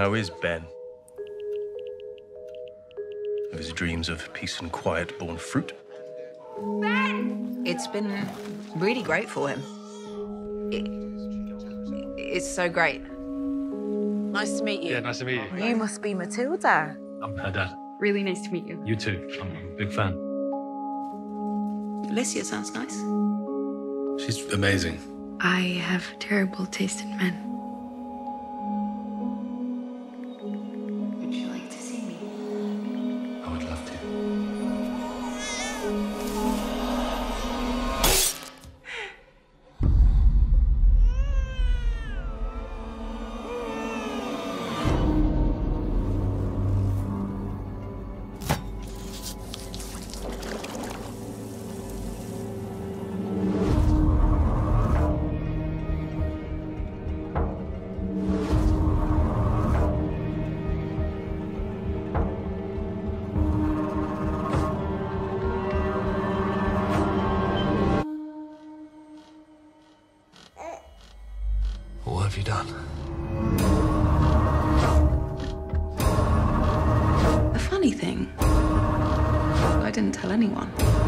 How is Ben? Of his dreams of peace and quiet born fruit? Ben! It's been really great for him. It's so great. Nice to meet you. Yeah, nice to meet you. You must be Matilda. I'm her dad. Really nice to meet you. You too. I'm a big fan. Alicia sounds nice. She's amazing. I have terrible taste in men. Would you like to see me? I would love to. What have you done? The funny thing, I didn't tell anyone.